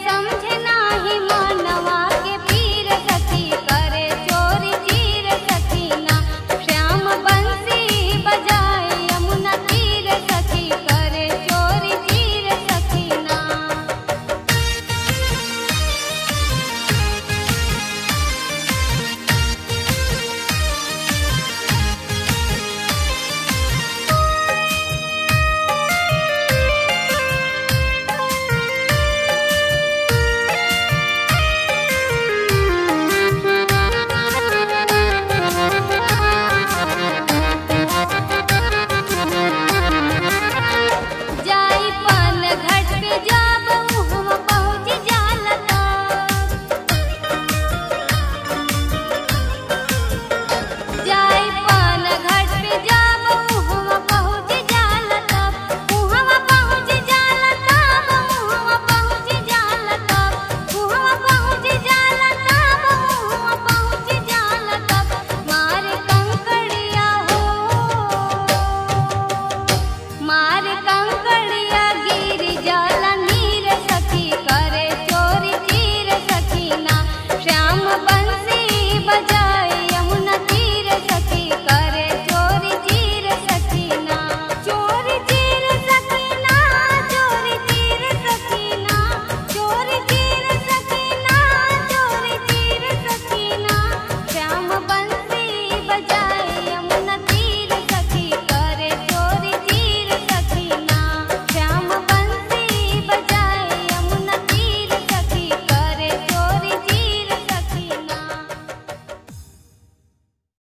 समझना ही मानवा के।